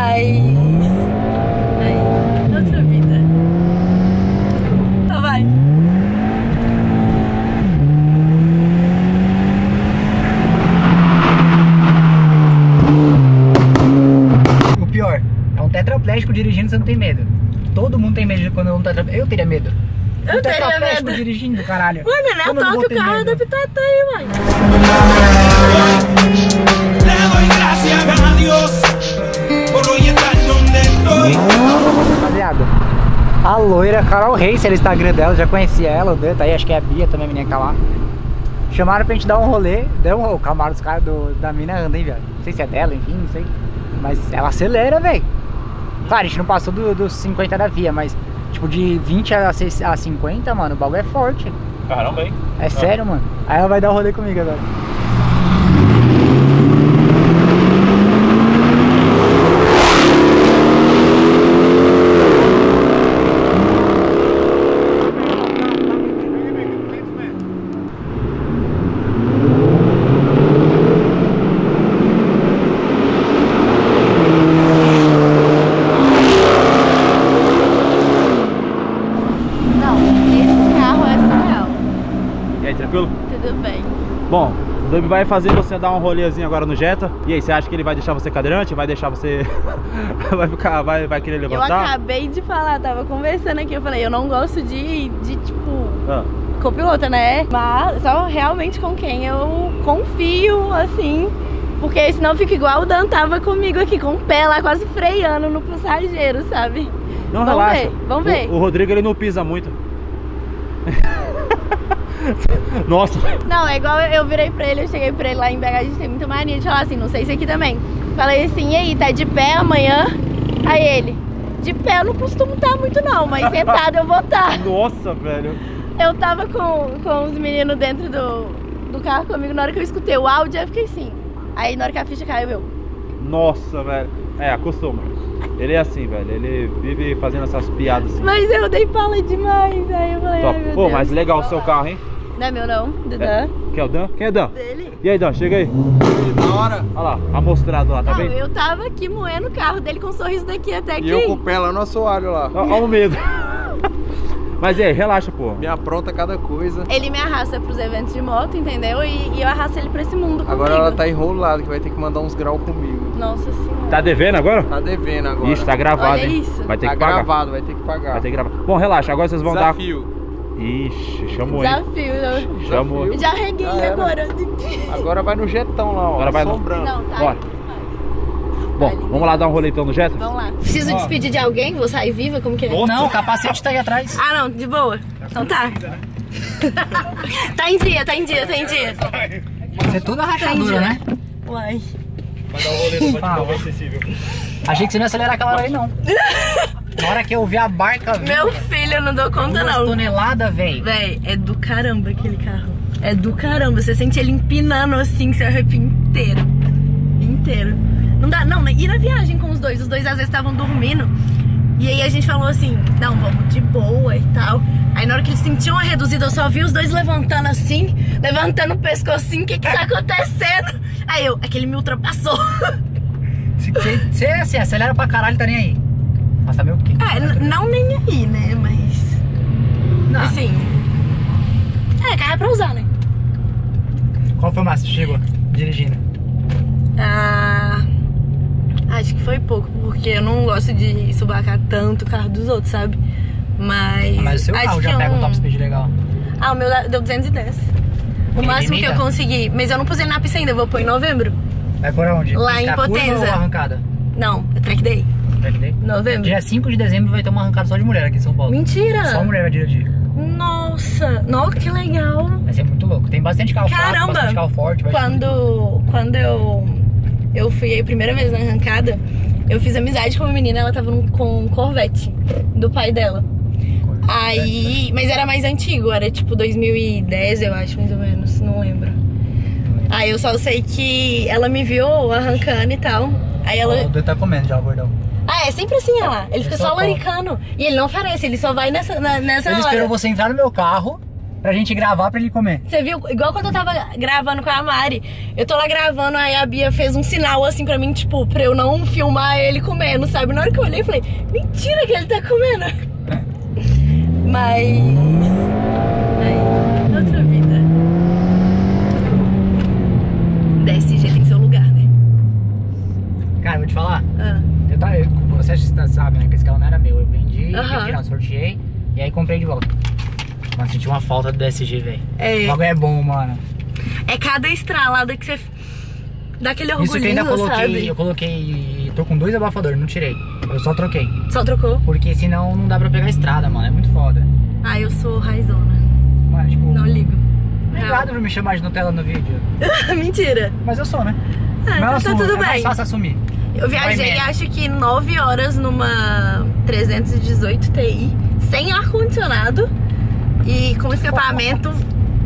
mas... aí, outra vida. Então vai. O pior, é um tetraplégico dirigindo, você não tem medo. Todo mundo tem medo quando é um tetraplégico. Eu teria medo. Eu teria medo dirigindo, caralho. Ué, mas não é toque, o carro é adaptado aí, mano. Rapaziada, a loira Carol Reis, era o Instagram dela, já conhecia ela, tá aí, acho que é a Bia também, a menina que tá lá. Chamaram pra gente dar um rolê, deu um rolê, o Camaro dos caras da mina anda, hein, velho. Não sei se é dela, enfim, não sei. Mas ela acelera, velho. Claro, a gente não passou dos 50 da via, mas tipo, de 20 a 50, mano, o bagulho é forte. Caramba, hein? É sério, mano. Aí ela vai dar um rolê comigo agora. Vai fazer você dar um rolezinho agora no Jetta. E aí, você acha que ele vai deixar você cadeirante? Vai deixar você... vai querer levantar? Eu acabei de falar, tava conversando aqui, eu falei, eu não gosto de tipo, copiloto, né? Mas só realmente com quem eu confio, assim, porque senão fica igual o Dan tava comigo aqui, com o pé lá quase freando no passageiro, sabe? Não, vamos relaxa. Vamos ver. O Rodrigo, ele não pisa muito. Nossa! Não, é igual eu virei pra ele, eu cheguei pra ele lá em BH, a gente tem muita mania de falar assim, não sei se aqui também. Falei assim, e aí, tá de pé amanhã? Aí ele, de pé eu não costumo estar muito não, mas sentado eu vou estar. Nossa, velho! Eu tava com os meninos dentro do carro comigo, na hora que eu escutei o áudio, eu fiquei assim. Aí na hora que a ficha caiu, eu... Nossa, velho! É, acostuma. Ele é assim, velho, ele vive fazendo essas piadas assim. Mas eu dei fala demais, aí eu falei, ai, meu Deus. Pô, mas legal o seu carro, hein? Não é meu não, do Dan. Quem é o Dan? Quem é Dan? Dele. E aí, Dan, chega aí. Da hora. Olha lá, amostrado lá, tá vendo? Eu tava aqui moendo o carro dele com um sorriso daqui até aqui. E eu com o pé lá no assoalho lá. Olha o medo. Mas e aí, relaxa, pô. Me apronta cada coisa. Ele me arrasta pros eventos de moto, entendeu? E eu arrasto ele pra esse mundo comigo. Agora ela tá enrolada, que vai ter que mandar uns graus comigo. Nossa senhora. Tá devendo agora? Tá devendo agora. Ixi, tá gravado, olha, hein? Isso. Vai ter que pagar. Tá gravado, vai ter que pagar. Vai ter que gravar. Bom, relaxa, agora vocês vão dar... Ixi, chamou ele. Desafio, chamou. Já reguei agora. Agora vai no jetão lá, ó. Agora vai assombrando. Não, tá. Bora. Bom, vamos lá dar um roletão no Jetta? Vamos lá. Preciso despedir de alguém? Vou sair viva? Como que é? Nossa. Não, o capacete tá aí atrás. Ah, não, de boa. Então tá. Tá em dia, tá em dia, tá em dia. Você é toda rachadura, né? Uai. Vai dar um roletão pra de novo, acessível. Achei que você não ia acelerar aquela hora aí, não. Na hora que eu vi a barca, velho. Meu filho, eu não dou conta não. 2 toneladas, velho. Véi, é do caramba aquele carro. É do caramba. Você sente ele empinando assim, seu arrepio inteiro. Inteiro. Não dá, não. E na viagem com os dois? Os dois às vezes estavam dormindo. E aí a gente falou assim, não, vamos de boa e tal. Aí na hora que eles sentiam a reduzida, eu só vi os dois levantando assim, levantando o pescocinho, o que que tá acontecendo? Aí eu, aquele me ultrapassou. Você assim, acelera pra caralho, tá nem aí. Mas sabe o que? É, não nem aí, né? Mas... Não. Assim... É, carro é pra usar, né? Qual foi o máximo? Chegou dirigindo? Ah... Acho que foi pouco, porque eu não gosto de subacar tanto o carro dos outros, sabe? Mas... Mas o seu carro já pega um top speed legal. Ah, o meu deu 210. O máximo que eu consegui. Mas eu não pus ele na pista ainda, eu vou pôr em novembro. Vai por onde? Lá em Potenza. Ou arrancada? Não, é track day. Novembro. Dia 5 de dezembro vai ter uma arrancada só de mulher aqui em São Paulo. Mentira! Só mulher vai dirigir. Nossa! Nossa, que legal! Vai ser muito louco. Tem bastante carro forte. Caramba! Bastante carro forte, quando eu fui aí a primeira vez na arrancada, eu fiz amizade com uma menina, ela tava com um Corvette do pai dela. Corvette. Aí... Mas era mais antigo, era tipo 2010, eu acho, mais ou menos. Não lembro. Aí eu só sei que ela me viu arrancando e tal. Aí ela... O tá comendo já, gordão. Ah, é sempre assim, olha lá. Ele fica só laricando. E ele não oferece, ele só vai nessa... Ele esperou você entrar no meu carro Pra gente gravar, pra ele comer. Você viu? Igual quando eu tava gravando com a Mari, eu tô lá gravando, aí a Bia fez um sinal assim pra mim, tipo, pra eu não filmar ele comendo, sabe? Na hora que eu olhei, eu falei, mentira que ele tá comendo. É. Mas... aí, outra vida. DSG tem seu lugar, né? Cara, vou te falar. Ah. Você sabe, né? Que esse carro não era meu. Eu vendi, sorteei e aí comprei de volta. Mas senti uma falta do DSG, velho. É. Logo é bom, mano. É cada estralada que você dá aquele orgulhinho, isso que ainda coloquei, sabe? Eu coloquei... tô com dois abafadores, não tirei. Eu só troquei. Só trocou? Porque senão não dá pra pegar a estrada, mano. É muito foda. Ah, eu sou raizona. Mas, tipo... não ligo. Obrigado por me chamar de Nutella no vídeo. Mentira. Mas eu sou, né? Ah, então assumo, tá tudo bem. É mais fácil assumir. Eu viajei, acho que 9 horas numa 318 Ti, sem ar-condicionado e com escapamento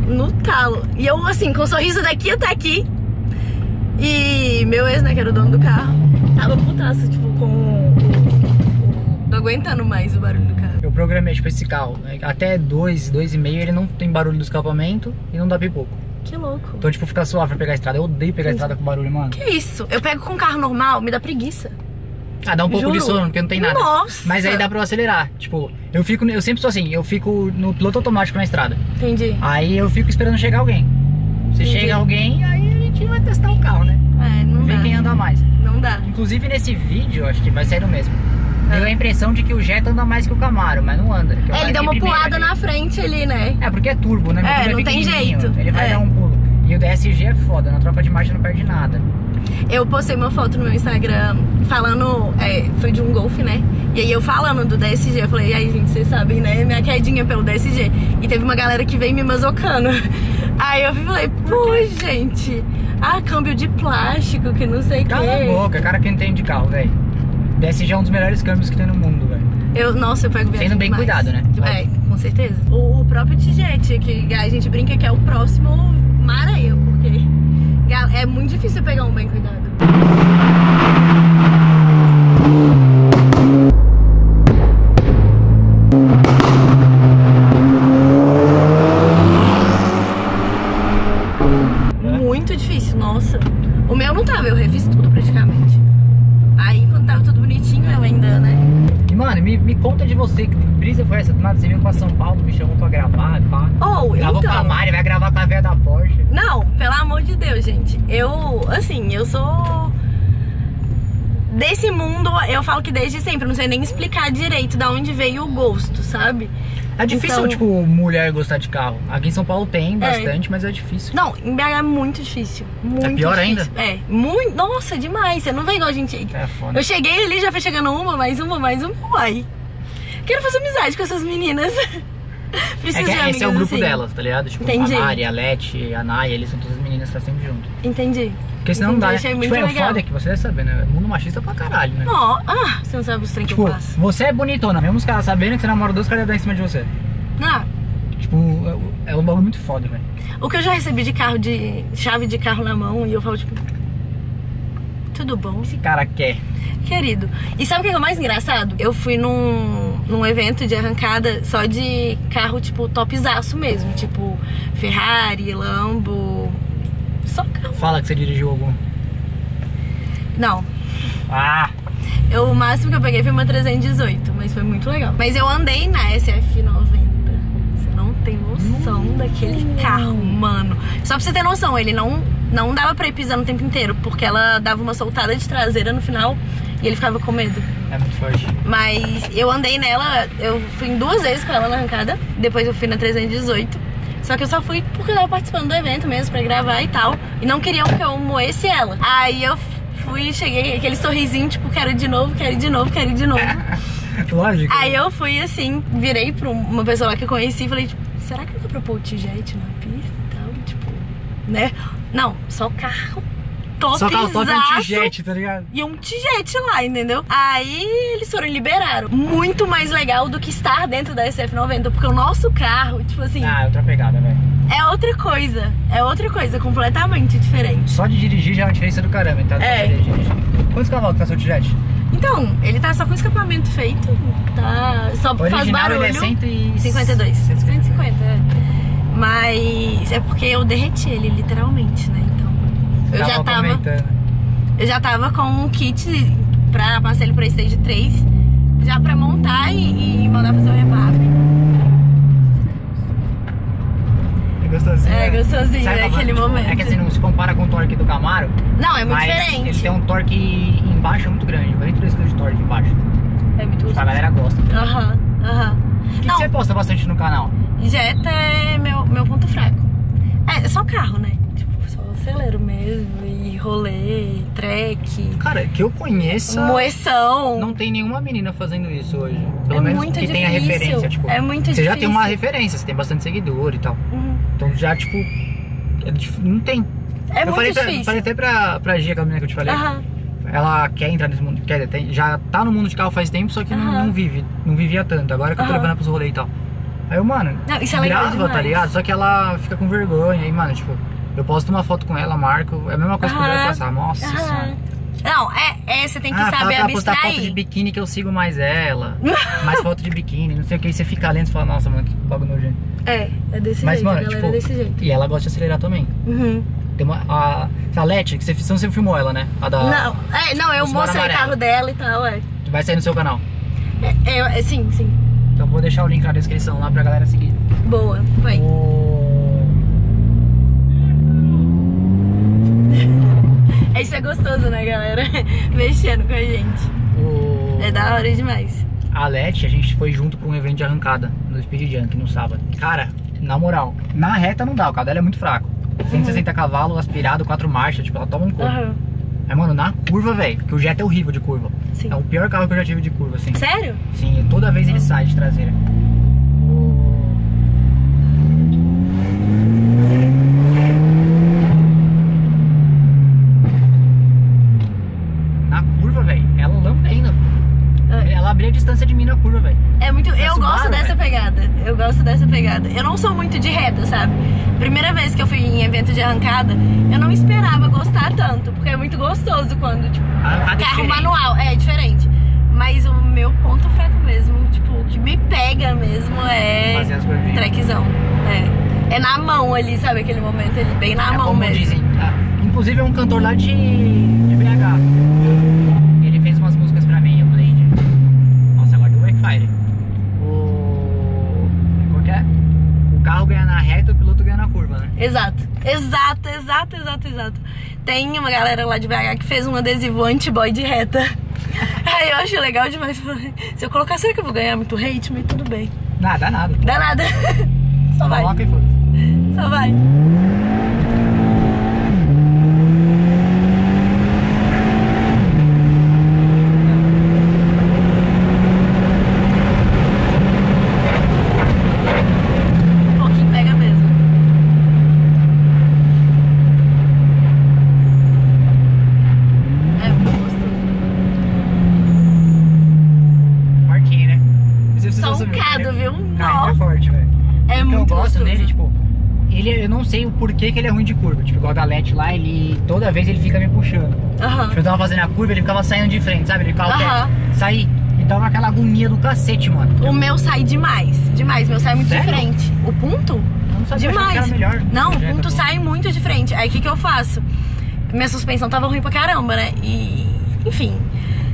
no talo. E eu, assim, com um sorriso daqui até aqui. E meu ex, né, que era o dono do carro, tava putaço, tipo, com... não aguentando mais o barulho do carro. Eu programei, tipo, esse carro, até 2, 2,5, ele não tem barulho do escapamento e não dá pipoco. Que louco. Então, tipo, ficar suave pra pegar a estrada. Eu odeio pegar a estrada com barulho, mano. Que isso? Eu pego com um carro normal, me dá preguiça. Ah, dá um pouco de sono, porque não tem nada. Nossa. Mas aí dá pra eu acelerar. Tipo, eu sempre sou assim, eu fico no piloto automático na estrada. Entendi. Aí eu fico esperando chegar alguém. Se chega alguém, aí a gente vai testar o carro, né? É, não dá. Vê quem anda mais. Não dá. Inclusive, nesse vídeo, acho que vai sair o mesmo. Deu a impressão de que o Jetta anda mais que o Camaro, mas não anda. É, ele deu uma pulada na frente ali, né? É, porque é turbo, né? É, não tem jeito. Ele vai dar um pulo. E o DSG é foda, na tropa de marcha não perde nada. Eu postei uma foto no meu Instagram falando, foi de um Golf, né? E aí eu falando do DSG, eu falei, e aí gente, vocês sabem, né? Minha quedinha pelo DSG. E teve uma galera que veio me mazocando. Aí eu falei, pô, gente, ah, câmbio de plástico, que não sei o que. Cala a boca, cara que não entende de carro, velho. DSG é um dos melhores câmbios que tem no mundo, velho. Nossa, eu pego viagem sendo bem demais. Cuidado, né? É, com certeza. O próprio T-Jet, que a gente brinca que é o próximo Maraia, porque é muito difícil pegar um bem cuidado. Muito difícil, nossa. O meu não tava, eu refiz tudo praticamente. Aí quando tava tudo bonitinho eu ainda, né? E mano, me conta de você, que brisa foi essa? Do nada você veio pra São Paulo, me chamou pra gravar, pá. Gravou com a Mari, vai gravar com a véia da Porsche. Não, pelo amor de Deus, gente. Eu, assim, eu sou... desse mundo, eu falo que desde sempre, não sei nem explicar direito da onde veio o gosto, sabe? É difícil, então... tipo, mulher gostar de carro. Aqui em São Paulo tem bastante, mas é difícil. Não, em BH é muito difícil. Muito difícil. Ainda? É, muito. Nossa, demais. Você não vem igual a gente. É foda. Eu cheguei ali, já foi chegando mais uma. Uai. Quero fazer amizade com essas meninas. Preciso de amigas. Esse é o grupo assim delas, tá ligado? Tipo, entendi. A Mari, a Leti, a Naya, eles são todas as meninas que estão sempre junto. Entendi. Porque senão não dá, né? Tipo, é foda que você deve saber, né? Mundo machista pra caralho, né? Não, você não sabe os trem que eu passo. Você é bonitona, mesmo os caras sabendo que você namora dois, caras devem dar em cima de você. Ah. Tipo, é um bagulho muito foda, velho. O que eu já recebi de carro, de chave de carro na mão, e eu falo, tipo, tudo bom? Esse cara quer. Querido. E sabe o que é o mais engraçado? Eu fui num evento de arrancada só de carro, tipo, topzaço mesmo. Tipo, Ferrari, Lambo... só carro. Fala que você dirigiu algum. Não. Ah! O máximo que eu peguei foi uma 318, mas foi muito legal. Mas eu andei na SF90. Você não tem noção daquele carro, mano. Só pra você ter noção, ele não dava pra ir pisando o tempo inteiro, porque ela dava uma soltada de traseira no final e ele ficava com medo. É muito forte. Mas eu andei nela, eu fui em 2 vezes com ela na arrancada, depois eu fui na 318. Só que eu só fui porque eu tava participando do evento mesmo, pra gravar e tal. E não queriam que eu moesse ela. Aí eu fui, cheguei, aquele sorrisinho, tipo, quero de novo, quero de novo, quero de novo. Lógico. Aí eu fui assim, virei pra uma pessoa lá que eu conheci e falei, tipo, será que eu vou propor o T-Jet na pista e tal? Tipo, né? Não, só carro top. Só carro top e um T-Jet, tá ligado? E um T-Jet lá, entendeu? Aí eles foram e liberaram. Muito mais legal do que estar dentro da SF90, porque o nosso carro, tipo assim... ah, é outra pegada, velho. É outra coisa. É outra coisa, completamente diferente. Só de dirigir já é uma diferença do caramba, tá? Quantos cavalos tá seu T-Jet? Então, ele tá só com escapamento feito, tá... só faz barulho. Ele é 152. 150, é. Mas é porque eu derreti ele, literalmente, né? Então, eu já tava com um kit pra passar ele pra Stage 3, já pra montar e mandar fazer o reparo. É gostosinho. É, né? Gostosinho naquele momento. É que assim, não se compara com o torque do Camaro. Não, é muito diferente. Ele tem um torque embaixo muito grande, 42 kg de torque embaixo. É muito gostoso. A galera gosta. Aham, aham. O que você posta bastante no canal? Jetta é meu ponto fraco. É só carro, né? Tipo, só acelero mesmo, e rolê, track. Cara, que eu conheço. Moeção. Não tem nenhuma menina fazendo isso hoje. Pelo menos que tenha referência. Tipo, é muito difícil. Você já tem uma referência, você tem bastante seguidor e tal. Uhum. Então já, tipo, não tem. É eu muito falei difícil. Eu falei até pra Gia, que é a menina que eu te falei. Uhum. Ela quer entrar nesse mundo, já tá no mundo de carro faz tempo, só que não vivia tanto. Agora que eu tô levando pros rolês e tal. Aí eu, mano, grava, tá ligado? Só que ela fica com vergonha. Aí, mano, tipo, eu posto uma foto com ela, marco. É a mesma coisa que eu vou passar. Nossa senhora. Não, você tem que saber abstrair. Postar foto de biquíni que eu sigo mais ela. Mais foto de biquíni, não sei o que. Aí você fica lento e fala, nossa, mano, que bagulho nojento. É desse jeito, mano, tipo, é desse jeito. E ela gosta de acelerar também. Uhum. Tem uma, a Leti, que você filmou ela, né? A da, não, não, eu mostrei o carro dela e tal, Vai sair no seu canal? Sim, sim. Então vou deixar o link na descrição lá pra galera seguir. Boa, vai. Isso é gostoso, né, galera? Mexendo com a gente. É da hora demais. A Leti, a gente foi junto pra um evento de arrancada no Speed Junk no sábado. Cara, na moral, na reta não dá, o carro dela é muito fraco. 160 cavalos, aspirado, 4 marchas, tipo, ela toma um couro. Aí, mano, na curva, velho, que o Jetta é horrível de curva. Sim. É o pior carro que eu já tive de curva, assim. Sério? Sim, toda vez ele sai de traseira. Na curva, velho, ela lambendo. Ela abria a distância de mim na curva, velho. É muito... Eu gosto dessa pegada. Eu gosto dessa pegada. Eu não sou muito de reta, sabe? Primeira vez que eu fui em evento de arrancada, eu não esperava gostar tanto, porque é muito gostoso quando, tipo, carro manual, diferente. Mas o meu ponto fraco mesmo, tipo, o que me pega mesmo é trackzão. É na mão ali, sabe? Aquele momento ali, bem na mão mesmo. Dizem, tá? Inclusive é um cantor lá de BH. Ele fez umas músicas pra mim, eu falei, nossa, agora deu backfire. Qual que é? O carro ganha na reta, o piloto ganha na curva, né? Exato, exato, exato, exato, exato. Tem uma galera lá de BH que fez um adesivo anti-boy de reta. Aí eu acho legal demais. Se eu colocar, será que eu vou ganhar muito hate? Mas tudo bem. Dá nada. Dá nada. Só vai. Coloca e foda. Só vai. Que ele é ruim de curva, tipo, igual a da Leti lá, ele toda vez ele fica me puxando. Tipo, eu tava fazendo a curva, ele ficava saindo de frente, sabe? Ele ficava sair e tava naquela agonia do cacete, mano. O meu sai demais, meu sai muito de frente. O ponto? Demais. Não, o ponto sai muito de frente. Aí o que eu faço? Minha suspensão tava ruim pra caramba, né? E, enfim,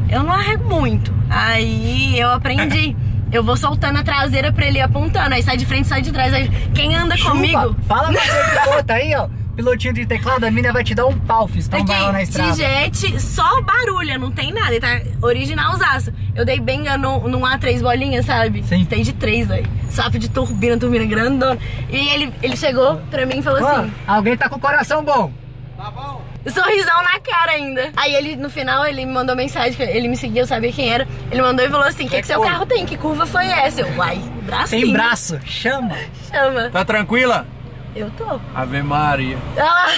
eu não arrego muito. Aí eu aprendi. Eu vou soltando a traseira pra ele ir apontando. Aí sai de frente, sai de trás. Aí quem anda comigo... Fala pra você, piloto aí, ó. Pilotinho de teclado, a mina vai te dar um pau, filho. Tá um barulho na estrada. Tigete, só barulho, não tem nada. Ele tá originalzaço. Eu dei benga num A3 bolinha, sabe? Sim. Tem de 3, velho. Sapo de turbina grandona. E ele chegou pra mim e falou assim... Alguém tá com o coração bom. Tá bom. Sorrisão na cara ainda. Aí ele, no final, ele me mandou mensagem, ele me seguiu, eu sabia quem era. Ele mandou e falou assim, que seu carro tem? Que curva foi essa? Eu, uai, bracinho. Tem braço, chama. Chama. Tá tranquila? Eu tô. Ave Maria. Ah.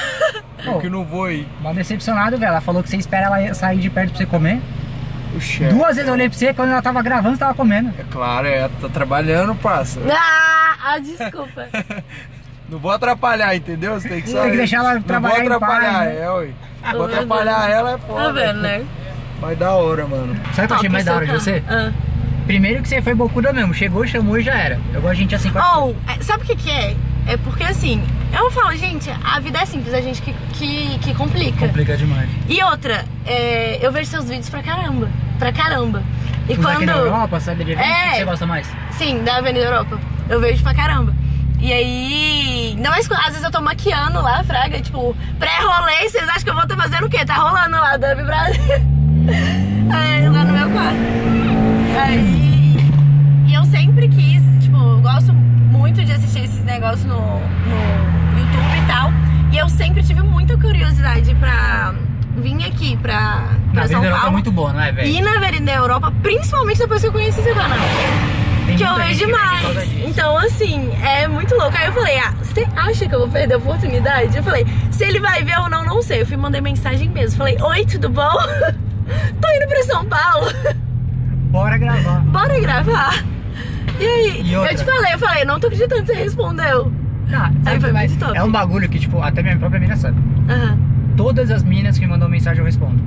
Eu que não vou ir. Mal decepcionado, velho. Ela falou que você espera ela sair de perto pra você comer. Oxê. Duas vezes eu olhei pra você, quando ela tava gravando, você tava comendo. É claro, tá trabalhando, passa. Desculpa. Não vou atrapalhar, entendeu? Você tem que saber. Tem que deixar ela trabalhar. Não vou atrapalhar, em paz, né? Vou atrapalhar ela, é foda. Tá vendo, né? Mas da hora, mano. Sabe o que eu achei mais da hora de você? Primeiro que você foi bocuda mesmo. Chegou, chamou e já era. Eu gosto de gente assim. Sabe o que é? É porque assim, eu falo, gente, a vida é simples, a gente que complica. Complica demais. E outra, eu vejo seus vídeos pra caramba, E quando... Avenida Europa, sabe? De o que você gosta mais? Sim, da Avenida Europa. Eu vejo pra caramba. E aí, não é, às vezes eu tô maquiando lá, fraga, tipo, pré-rolê, vocês acham que eu vou estar fazendo o quê? Tá rolando lá, Dub Brasil. É, lá no meu quarto. Aí, e eu sempre quis, tipo, eu gosto muito de assistir esses negócios no YouTube e tal. E eu sempre tive muita curiosidade pra vir aqui pra São Paulo. A Avenida Europa é muito boa, não é, velho? E na Avenida Europa, principalmente depois que eu conheci esse canal. Que eu vejo demais. Então, assim, é muito louco. Aí eu falei, ah, você acha que eu vou perder a oportunidade? Eu falei, se ele vai ver ou não, não sei. Eu fui mandar mensagem mesmo. Falei, oi, tudo bom? Tô indo pra São Paulo. Bora gravar. Bora gravar. E aí, eu te falei, não tô acreditando que você respondeu. Ah, aí foi mais top. É um bagulho que, tipo, até minha própria mina sabe. Uhum. Todas as minas que mandam mensagem eu respondo.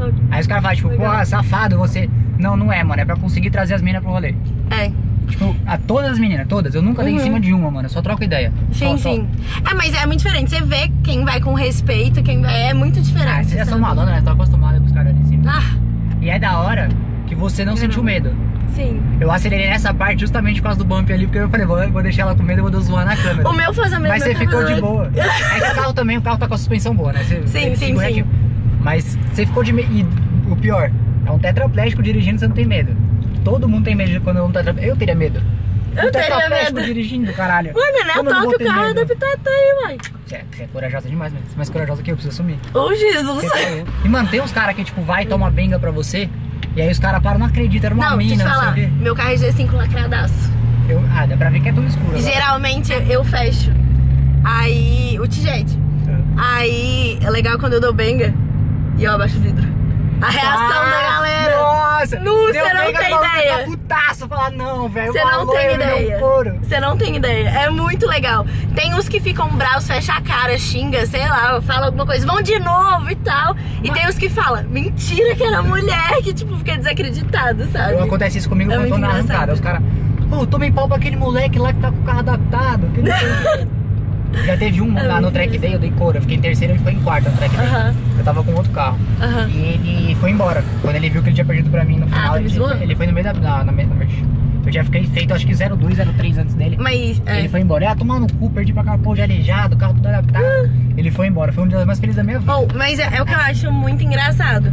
Okay. Aí os caras falam, tipo, porra, safado você. Não, não é, mano. É pra conseguir trazer as minas pro rolê. É. Tipo, a todas as meninas, todas. Eu nunca dei em cima de uma, mano. Eu só troco ideia. Sim, sim. É, mas é muito diferente. Você vê quem vai com respeito, quem vai. É muito diferente. Ah, vocês já são malandros, né? Tô acostumada com os caras ali em cima. Ah. E é da hora que você não sentiu medo. Sim. Eu acelerei nessa parte justamente por causa do bump ali, porque eu falei, vou deixar ela com medo, eu vou zoar na câmera. O meu faz a mesma coisa. Mas você ficou de boa. É que o carro também, o carro tá com a suspensão boa, né? Você, sim. Mas você ficou de medo. E o pior, é um tetraplégico dirigindo, você não tem medo. Todo mundo tem medo quando eu não tá trabalhando. Eu teria medo. Eu teria medo. Dirigindo, caralho. Mano, é top o carro adaptado aí, mãe. Você é corajosa demais, mano. Você é mais corajosa que eu, preciso assumir. Ô, Jesus. E, mano, tem uns caras que, tipo, vai e toma benga pra você. E aí os caras param, não acredita, era uma mina, não sei o quê. Meu carro é G5 lacradaço. Ah, dá pra ver que é tudo escuro. Geralmente eu fecho. Aí, o T-Jet. Aí, é legal quando eu dou benga e eu abaixo o vidro. A reação da galera. Nossa, você não tem ideia. Putaço, falar, não, velho. Você não tem ideia. Você não tem ideia. É muito legal. Tem uns que ficam bravos, fecha a cara, xinga, sei lá, fala alguma coisa, vão de novo e tal. E tem uns que falam, mentira que era mulher, que tipo fica desacreditado, sabe? Acontece isso comigo quando eu tô na arrancada. Os caras, pô, tomei pau pra aquele moleque lá que tá com o carro adaptado. Já teve um lá no track day, eu dei couro, eu fiquei em terceiro e foi em quarto no track day. Eu tava com outro carro. E ele foi embora. Quando ele viu que ele tinha perdido pra mim no final, ele foi no meio da mesma vez. Eu já fiquei feito, acho que 02, 03 antes dele. Mas ele foi embora. Ah, tomar no cu, perdi pra carro, pô, de aleijado, o carro todo adaptado. Ele foi embora, foi um dos mais felizes da minha vida. Bom, mas é o que eu acho muito engraçado.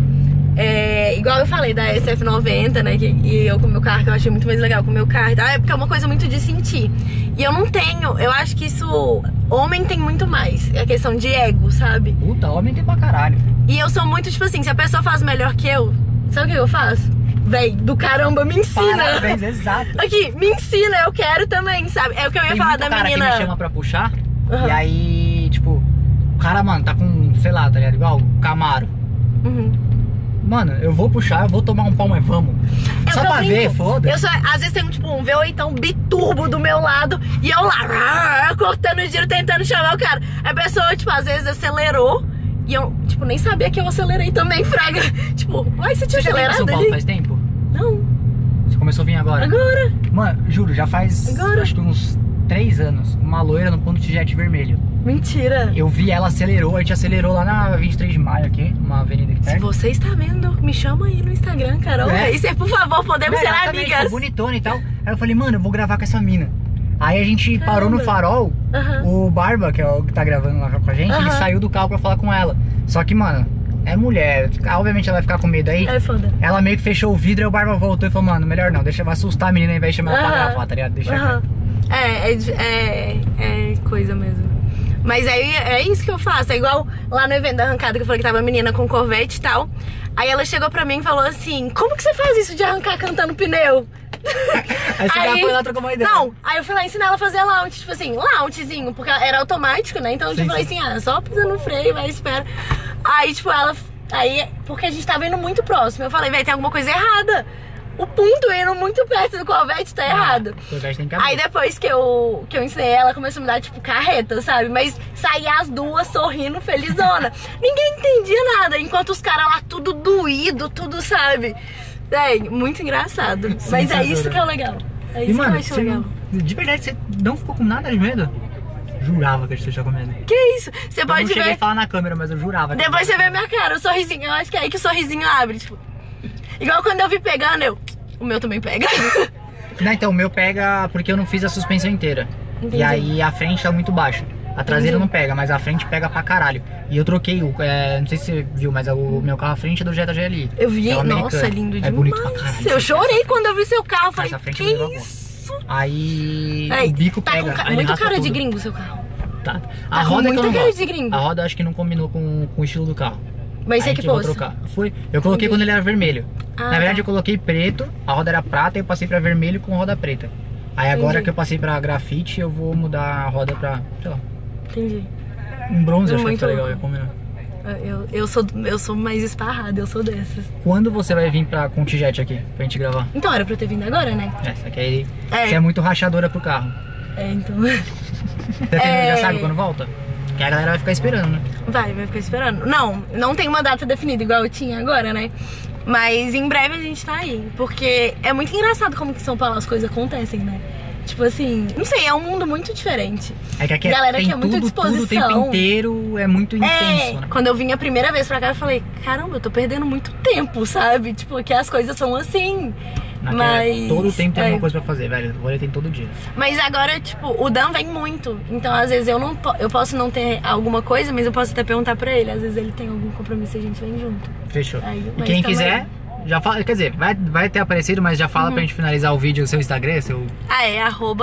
É, igual eu falei da SF90, né? E eu com o meu carro, que eu achei muito mais legal com o meu carro. É porque é uma coisa muito de sentir. E eu não tenho, eu acho que isso. Homem tem muito mais. É questão de ego, sabe? Puta, homem tem pra caralho. E eu sou muito tipo assim: se a pessoa faz melhor que eu, sabe o que eu faço? Véi, do caramba, me ensina. Parabéns, exato. Aqui, me ensina, eu quero também, sabe? É o que eu ia falar da menina. Tem cara que me chama pra puxar. E aí, tipo, o cara, mano, tá com, sei lá, tá ligado? Igual o Camaro. Mano, eu vou puxar, eu vou tomar um pau, mas vamos. Só pra ver, foda-se. Às vezes tem tipo um V8 biturbo do meu lado e eu lá, cortando o giro, tentando chamar o cara. A pessoa, tipo, às vezes acelerou e eu, tipo, nem sabia que eu acelerei também, fraga. Tipo, uai, você tinha acelerado ali? Você já veio pra São Paulo faz tempo? Não. Você começou a vir agora? Agora. Mano, juro, já faz, acho que uns 3 anos, uma loira no ponto de jet vermelho. Mentira! Eu vi, ela acelerou, a gente acelerou lá na 23 de maio aqui, uma avenida aqui perto. Se você está vendo, me chama aí no Instagram, Carol Reis, por favor, podemos ser amigas. Tipo, bonitona e tal. Aí eu falei, mano, eu vou gravar com essa mina. Aí a gente parou no farol, o Barba, que é o que tá gravando lá com a gente, ele saiu do carro pra falar com ela. Só que, mano, é mulher, obviamente ela vai ficar com medo aí. É foda. Ela meio que fechou o vidro, aí o Barba voltou e falou, mano, melhor não, deixa, vai assustar a menina ao invés de chamar ela pra gravar, tá ligado? Deixa é coisa mesmo. Mas aí é isso que eu faço, é igual lá no evento da arrancada que eu falei que tava a menina com Corvette e tal. Aí ela chegou pra mim e falou assim, como que você faz isso de arrancar cantando pneu? Aí você já foi lá, trocou uma ideia. Não, aí eu fui lá ensinar ela a fazer launch, tipo assim, launchzinho, porque era automático, né? Então eu falei assim, ah, só pisa no freio, vai, espera. Aí tipo, ela, aí, porque a gente tava indo muito próximo, eu falei, velho, tem alguma coisa errada. O ponto indo muito perto do Corvette tá errado. Corvette tem cabelo. Aí depois que eu ensinei ela, começou a me dar tipo carreta, sabe? Mas saía as duas sorrindo, felizona. Ninguém entendia nada, enquanto os caras lá tudo doído, tudo, sabe? É, muito engraçado. Sim, mas é isso que é o legal. É isso, mano, que eu acho legal. De verdade, você não ficou com nada de medo? Jurava que a gente assistia comédia. Que isso? Você pode ver. Eu não cheguei a falar na câmera, mas eu jurava. Depois você vê a minha cara, o sorrisinho. Eu acho que é aí que o sorrisinho abre, tipo. Igual quando eu vi pegando, eu... O meu também pega. Não, então, o meu pega porque eu não fiz a suspensão inteira. Entendi. E aí a frente tá muito baixa. A traseira não pega, mas a frente pega pra caralho. E eu troquei o... não sei se você viu, mas o meu carro à frente é do Jetta GLI. Eu vi, é nossa, é lindo demais. É bonito pra caralho. Eu chorei quando eu vi seu carro. Falei, que isso? Aí o bico pega. Tá com muito cara de gringo seu carro. Tá. A roda é que eu não gosto. A roda acho que não combinou com o estilo do carro. Mas você que pôs? Eu coloquei quando ele era vermelho. Na verdade eu coloquei preto, a roda era prata e eu passei pra vermelho com roda preta. Aí agora que eu passei pra grafite, eu vou mudar a roda pra, sei lá. Entendi. Um bronze, acho que tá legal, ia combinar. Eu sou mais esparrada, eu sou dessas. Quando você vai vir com o T-Jet aqui, pra gente gravar? Então, era pra eu ter vindo agora, né? Essa aqui aí, você é muito rachadora pro carro. É, então... Já sabe quando volta? Que a galera vai ficar esperando, né? Vai ficar esperando. Não tem uma data definida, igual eu tinha agora, né? Mas em breve a gente tá aí. Porque é muito engraçado como que em São Paulo as coisas acontecem, né? Tipo assim, não sei, é um mundo muito diferente. É que aqui galera tem que é muito disposição. O tempo inteiro é muito intenso, né? Quando eu vim a primeira vez pra cá, eu falei, caramba, eu tô perdendo muito tempo, sabe? Tipo, aqui as coisas são assim. Mas... todo tempo tem alguma coisa pra fazer, velho. Agora tem todo dia. Mas agora, tipo, o Dan vem muito. Então, às vezes, eu posso não ter alguma coisa, mas eu posso até perguntar pra ele. Às vezes ele tem algum compromisso e a gente vem junto. Fechou. Aí, e quem quiser, já fala. Quer dizer, vai ter aparecido, mas já fala pra gente finalizar o vídeo no seu Instagram, seu... Ah, é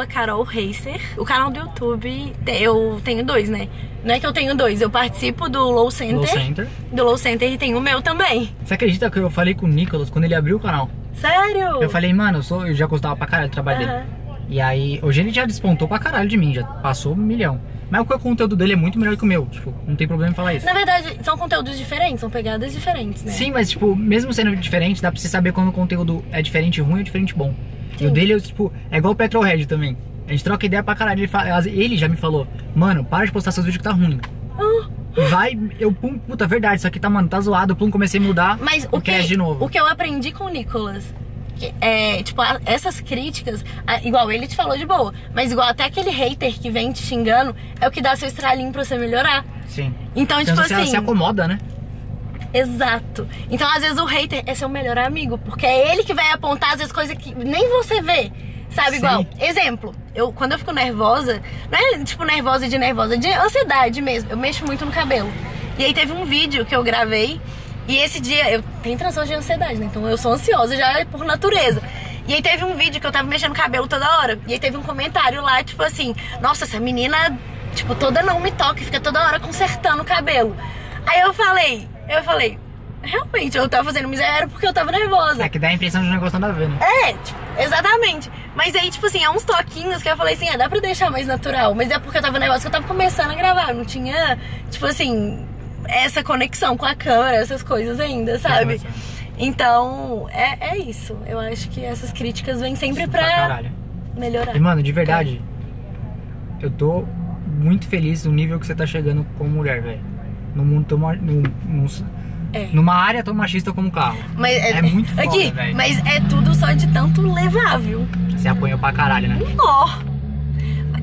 @CarolReis. O canal do YouTube, eu tenho dois, né? Não é que eu tenho dois, eu participo do Low Center e tem o meu também. Você acredita que eu falei com o Nicolas quando ele abriu o canal? Sério? Eu falei, mano, eu já gostava pra caralho do trabalho dele. E aí, hoje ele já despontou pra caralho de mim, já passou 1 milhão. Mas o conteúdo dele é muito melhor que o meu, tipo, não tem problema em falar isso. Na verdade, são conteúdos diferentes, são pegadas diferentes, né? Sim, mas tipo, mesmo sendo diferente, dá pra você saber quando o conteúdo é diferente ruim ou diferente bom. Sim. E o dele, tipo, é igual o Petrolhead também. A gente troca ideia pra caralho, ele já me falou, mano, para de postar seus vídeos que tá ruim. Vai, puta, verdade, isso aqui tá, mano, tá zoado, comecei a mudar. Mas de novo. O que eu aprendi com o Nicolas, tipo, essas críticas, igual ele te falou de boa, mas igual até aquele hater que vem te xingando, é o que dá seu estralinho pra você melhorar. Sim. Então, tipo assim... Você se acomoda, né? Exato. Então, às vezes, o hater é seu melhor amigo, porque é ele que vai apontar, às vezes, coisas que nem você vê. Sabe, igual, exemplo, quando eu fico nervosa, não é tipo nervosa, de ansiedade mesmo, eu mexo muito no cabelo. E aí teve um vídeo que eu gravei, e esse dia, eu tenho transtorno de ansiedade, né, então eu sou ansiosa já por natureza. E aí teve um vídeo que eu tava mexendo no cabelo toda hora, e aí teve um comentário lá, tipo assim, nossa, essa menina, tipo, toda não me toca, fica toda hora consertando o cabelo. Aí eu falei... Realmente, eu tava fazendo miséria porque eu tava nervosa. É que dá a impressão de um negócio nada a ver, né? É, tipo, exatamente. Mas aí, tipo assim, há uns toquinhos que eu falei assim, dá pra deixar mais natural. Mas é porque eu tava nervosa, que eu tava começando a gravar. Não tinha, tipo assim, essa conexão com a câmera, essas coisas ainda, sabe? Então, é isso. Eu acho que essas críticas vêm sempre pra melhorar. E, mano, de verdade, eu tô muito feliz do nível que você tá chegando como mulher, velho. No mundo tão... Numa área tão machista como o carro. Mas é muito foda, velho. Mas é tudo só de tanto levar, viu? Você apanhou pra caralho, né?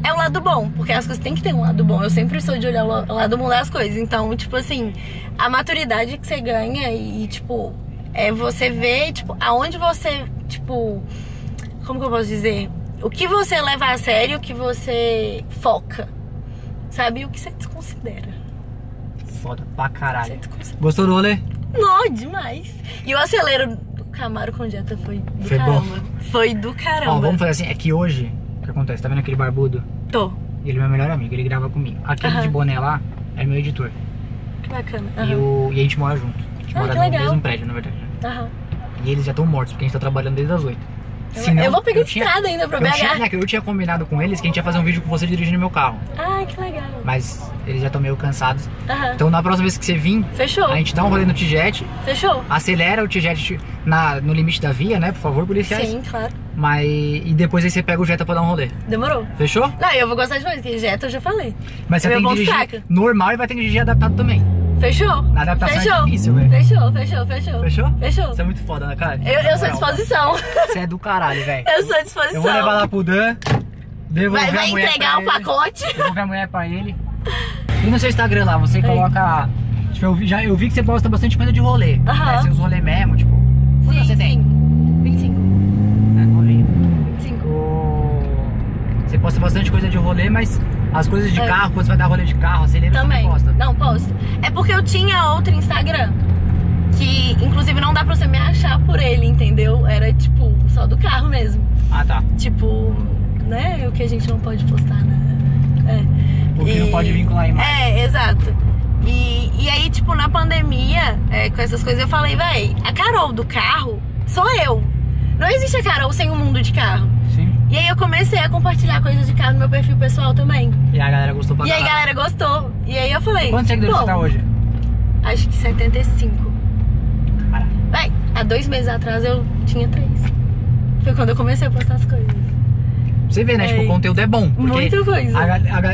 É o lado bom, porque as coisas tem que ter um lado bom. Eu sempre sou de olhar o lado bom das coisas. Então, tipo assim, a maturidade que você ganha e, tipo, você vê, tipo, aonde você, tipo, como que eu posso dizer? O que você leva a sério, o que você foca, sabe? E o que você desconsidera. Foda pra caralho. Gostou do rolê? Não, demais. E o acelero do Camaro com Jetta foi do caramba. Bom. Foi do caramba. Ó, vamos fazer assim, é que hoje, o que acontece? Tá vendo aquele barbudo? Tô. Ele é meu melhor amigo, ele grava comigo. Aquele de boné lá é meu editor. Que bacana. E a gente mora junto. A gente mora no mesmo prédio, na verdade. E eles já estão mortos, porque a gente tá trabalhando desde as 8. Senão, eu vou pegar estrada ainda pra BH. Eu tinha combinado com eles que a gente ia fazer um vídeo com você dirigindo meu carro. Ai, que legal. Mas eles já estão meio cansados. Então na próxima vez que você vir, fechou, a gente dá um rolê no T-Jet. Fechou. Acelera o T-Jet no limite da via, né? Por favor, policiais. Sim, claro. Mas, e depois aí você pega o Jetta pra dar um rolê. Demorou. Fechou? Não, eu vou gostar de mais, porque Jetta eu já falei. Mas você tem que dirigir normal e vai ter que dirigir adaptado também. Fechou? Na adaptação é difícil, velho. Fechou. Fechou? Você é muito foda, né, cara? Eu sou à disposição. Você é do caralho, velho. Eu sou à disposição. Eu vou levar lá pro Dan. Vai entregar o pacote. Devolver a mulher pra ele. E no seu Instagram lá, você coloca... Tipo, eu vi que você posta bastante coisa de rolê. Né? Seus rolê mesmo, tipo... Quanto você tem? 25. Você posta bastante coisa de rolê, mas... As coisas de carro, quando você vai dar rolê de carro, acelera, também você não posta? Não, posto. É porque eu tinha outro Instagram, que inclusive não dá pra você me achar por ele, entendeu? Era tipo, só do carro mesmo. Ah, tá. Tipo, né, o que a gente não pode postar, né? É. O que não pode vincular a imagem. É, exato. E aí, tipo, na pandemia, com essas coisas, eu falei, véi, a Carol do carro sou eu. Não existe a Carol sem o mundo de carro. Sim. E aí eu comecei a compartilhar coisas de carro no meu perfil pessoal também. E a galera gostou pra caralho. E aí a galera gostou. E aí eu falei... Quantos seguidores você tá hoje? Acho que 75. Caralho. Vai, há 2 meses atrás eu tinha 3. Foi quando eu comecei a postar as coisas. Você vê, né? Tipo, o conteúdo é bom. Muita coisa.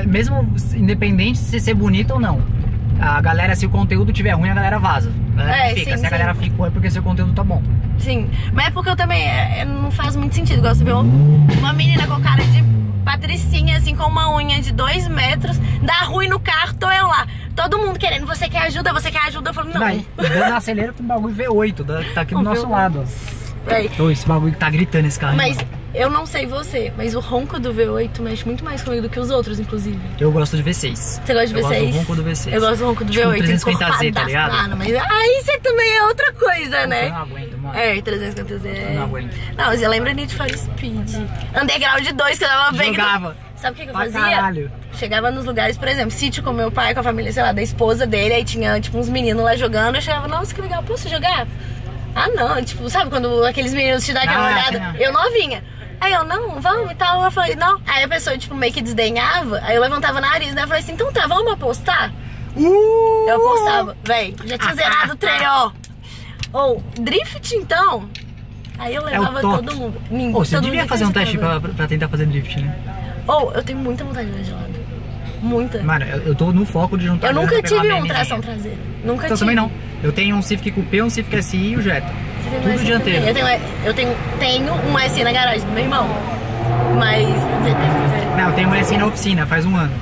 Mesmo independente de ser bonito ou não. A galera, se o conteúdo tiver ruim, a galera vaza. A galera fica. Se a galera ficou, é porque seu conteúdo tá bom. Sim, mas é porque eu também não faz muito sentido. Gosto de ver uma menina com cara de patricinha, assim, com uma unha de 2 metros, dá ruim no carro, tô eu lá. Todo mundo querendo, você quer ajuda, você quer ajuda. Eu falo, não. Vai, dando acelera com o bagulho V8, tá aqui do nosso lado, ó. É. Então, esse bagulho tá gritando esse carro. Mas eu não sei você, mas o ronco do V8 mexe muito mais comigo do que os outros, inclusive. Eu gosto de V6. Você gosta de V6? Eu gosto do ronco do V6. Eu gosto do ronco do tipo V8. 350Z, tá ligado? Mano, mas aí você também é outra coisa, né? Eu não aguento, mano. É, 350Z. Eu não aguento. Não, você lembra Need for Speed Underground 2, que eu tava bem... Jogava. Sabe o que eu fazia? Caralho. Chegava nos lugares, por exemplo, sítio com meu pai, com a família, sei lá, da esposa dele. Aí tinha, tipo, uns meninos lá jogando. Eu chegava, nossa, que legal, posso jogar? Ah, não, tipo, sabe quando aqueles meninos te dão aquela olhada? Não. Eu novinha. Aí eu, não, vamos e tal. Eu falei, não. Aí a pessoa, tipo, meio que desdenhava. Aí eu levantava o nariz, né? Eu falei assim, então tá, vamos apostar? Eu apostava. Véi, já tinha zerado o trem, ó. Ou, drift, então. Aí eu levava todo mundo. Você devia fazer um teste pra tentar fazer drift, né? Ou, eu tenho muita vontade de ver gelado. Muita. Mano, eu tô no foco de juntar... Eu nunca tive um tração traseira. Nunca tive. Eu também não. Eu tenho um Civic Coupé, um Civic SI e o Jetta. Tudo dianteiro. Eu tenho um SI na garagem do meu irmão. Mas... Não, eu tenho um SI na oficina, faz 1 ano.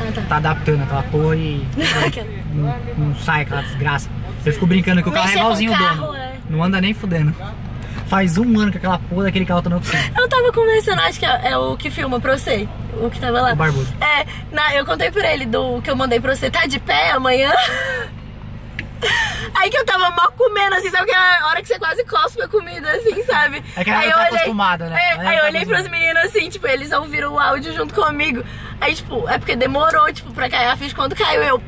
Ah, tá. Tá adaptando aquela porra e... não sai aquela desgraça. Eu fico brincando que o carro é igualzinho o dono. Não anda nem fudendo. Faz 1 ano que aquela porra daquele carro tá na oficina. Eu tava conversando, acho que é o que filma pra você. O que tava lá. O barbudo. É, eu contei pra ele do que eu mandei pra você. Tá de pé amanhã? Aí que eu tava mal comendo, assim, sabe? Que a hora que você quase cospe a comida, assim, sabe? É que aí eu olhei, acostumada, né? Aí eu olhei pros meninos, assim, tipo, eles ouviram o áudio junto comigo. Aí, tipo, é porque demorou, tipo, pra cair a ficha. Quando caiu, eu...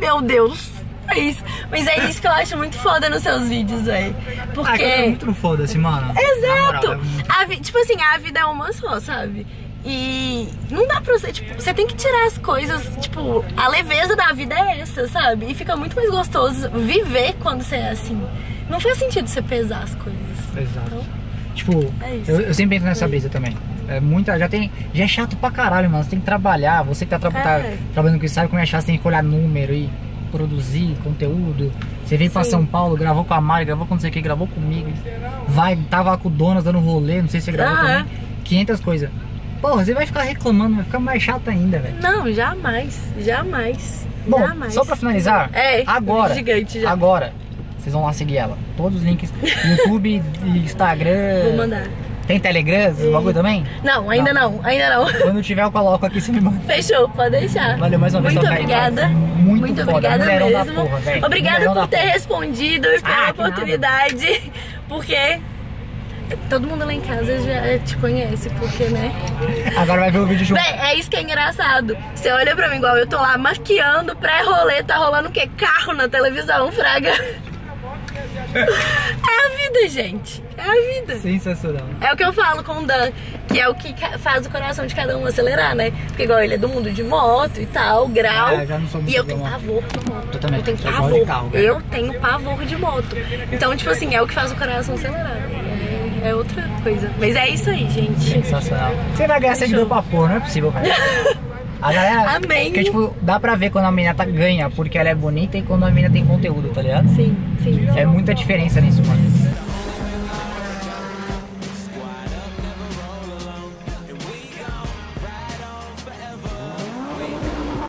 Meu Deus, é isso. Mas é isso que eu acho muito foda nos seus vídeos, velho. Porque... é muito foda, assim, mano. Exato! Moral, tipo assim, a vida é uma só, sabe? E não dá pra você, tipo, você tem que tirar as coisas, tipo, a leveza da vida é essa, sabe? E fica muito mais gostoso viver quando você é assim. Não faz sentido você pesar as coisas. Exato. Então, tipo, eu sempre entro nessa brisa também. Já é chato pra caralho, mano. Você tem que trabalhar, você que tá trabalhando com isso, sabe como é chato, você tem que olhar número e produzir conteúdo. Você veio pra São Paulo, gravou com a Mari, gravou com não sei o que, gravou comigo. Tava com o Donas dando rolê, não sei se você gravou também. 500 coisas. Porra, você vai ficar reclamando, vai ficar mais chato ainda, velho. Não, jamais. Bom, só pra finalizar, agora, vocês vão lá seguir ela. Todos os links, YouTube, Instagram... Vou mandar. Tem Telegram, esses bagulho também? Não, ainda não. Quando tiver, eu coloco aqui, você me manda. Fechou, pode deixar. Valeu mais uma vez. Muito obrigada. Muito obrigada mesmo. Da porra, obrigada por ter respondido e pela oportunidade, porque... Todo mundo lá em casa já te conhece, porque, né? Agora vai ver o vídeo junto. Véi, é isso que é engraçado. Você olha pra mim igual, eu tô lá maquiando, pré-rolê, tá rolando o quê? Carro na televisão, fraga. É a vida, gente. É a vida. Sensacional. É o que eu falo com o Dan, que é o que faz o coração de cada um acelerar, né? Porque igual ele é do mundo de moto e tal, grau. Eu já não sou muito e eu tenho pavor de moto. Eu também. Eu tenho pavor de carro, velho. Eu tenho pavor de moto. Então, tipo assim, é o que faz o coração acelerar. É outra coisa. Mas é isso aí, gente. Sensacional. Você vai ganhar seguidor pra porra, não é possível, velho. A galera... Amém. Porque, tipo, dá pra ver quando a menina ganha porque ela é bonita e quando a menina tem conteúdo, tá ligado? Sim, sim. É muita diferença nisso, mano.